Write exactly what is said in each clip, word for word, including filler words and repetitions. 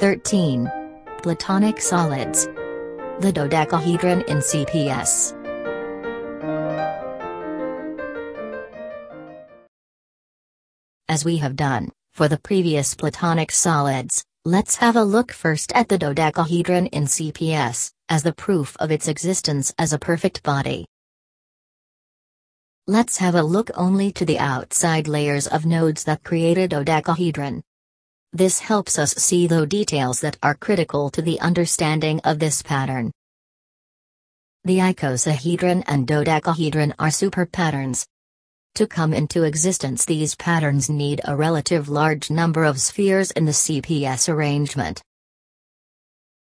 thirteen. Platonic solids. The dodecahedron in C P S. As we have done for the previous Platonic solids, let's have a look first at the dodecahedron in C P S, as the proof of its existence as a perfect body. Let's have a look only to the outside layers of nodes that create a dodecahedron. This helps us see the details that are critical to the understanding of this pattern. The icosahedron and dodecahedron are super patterns. To come into existence, these patterns need a relative large number of spheres in the C P S arrangement.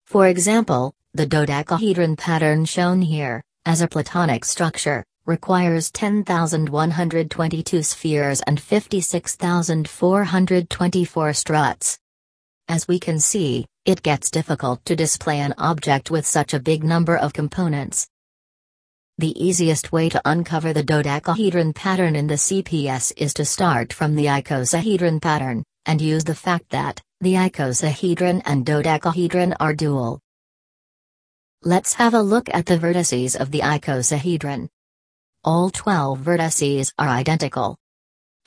For example, the dodecahedron pattern shown here, as a Platonic structure, requires ten thousand one hundred twenty-two spheres and fifty-six thousand four hundred twenty-four struts. As we can see, it gets difficult to display an object with such a big number of components. The easiest way to uncover the dodecahedron pattern in the C P S is to start from the icosahedron pattern, and use the fact that the icosahedron and dodecahedron are dual. Let's have a look at the vertices of the icosahedron. All twelve vertices are identical.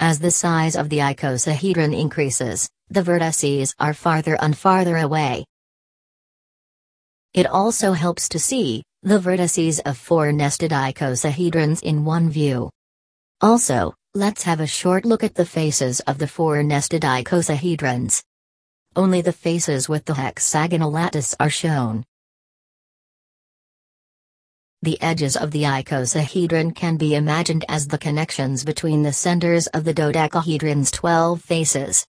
As the size of the icosahedron increases, the vertices are farther and farther away. It also helps to see the vertices of four nested icosahedrons in one view. Also, let's have a short look at the faces of the four nested icosahedrons. Only the faces with the hexagonal lattice are shown. The edges of the icosahedron can be imagined as the connections between the centers of the dodecahedron's twelve faces.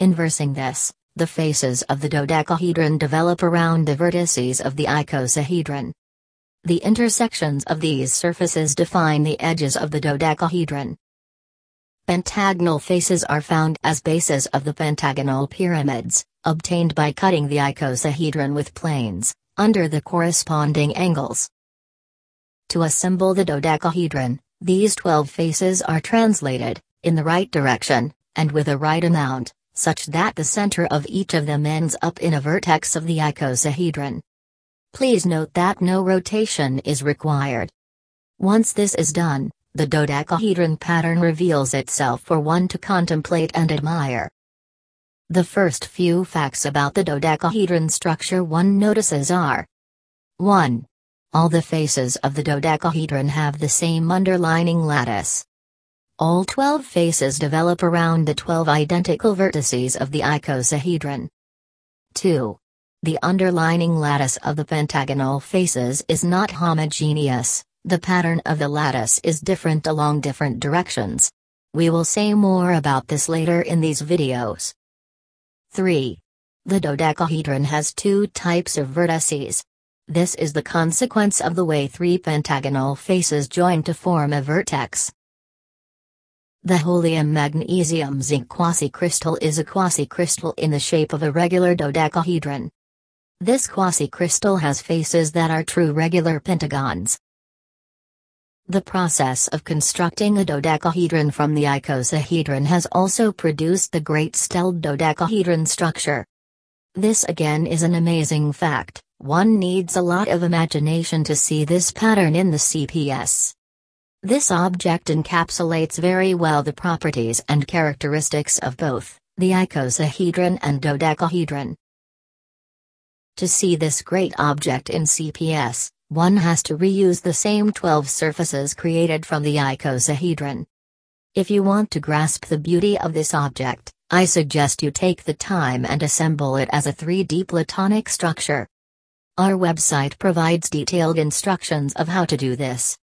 Inversing this, the faces of the dodecahedron develop around the vertices of the icosahedron. The intersections of these surfaces define the edges of the dodecahedron. Pentagonal faces are found as bases of the pentagonal pyramids, obtained by cutting the icosahedron with planes, under the corresponding angles. To assemble the dodecahedron, these twelve faces are translated, in the right direction, and with a right amount, such that the center of each of them ends up in a vertex of the icosahedron. Please note that no rotation is required. Once this is done, the dodecahedron pattern reveals itself for one to contemplate and admire. The first few facts about the dodecahedron structure one notices are: one. All the faces of the dodecahedron have the same underlining lattice. All twelve faces develop around the twelve identical vertices of the icosahedron. two. The underlining lattice of the pentagonal faces is not homogeneous, the pattern of the lattice is different along different directions. We will say more about this later in these videos. three. The dodecahedron has two types of vertices. This is the consequence of the way three pentagonal faces join to form a vertex. The holmium-magnesium-zinc quasicrystal is a quasicrystal in the shape of a regular dodecahedron. This quasicrystal has faces that are true regular pentagons. The process of constructing a dodecahedron from the icosahedron has also produced the great stellated dodecahedron structure. This again is an amazing fact. One needs a lot of imagination to see this pattern in the C P S. This object encapsulates very well the properties and characteristics of both the icosahedron and dodecahedron. To see this great object in C P S, one has to reuse the same twelve surfaces created from the icosahedron. If you want to grasp the beauty of this object, I suggest you take the time and assemble it as a three D Platonic structure. Our website provides detailed instructions of how to do this.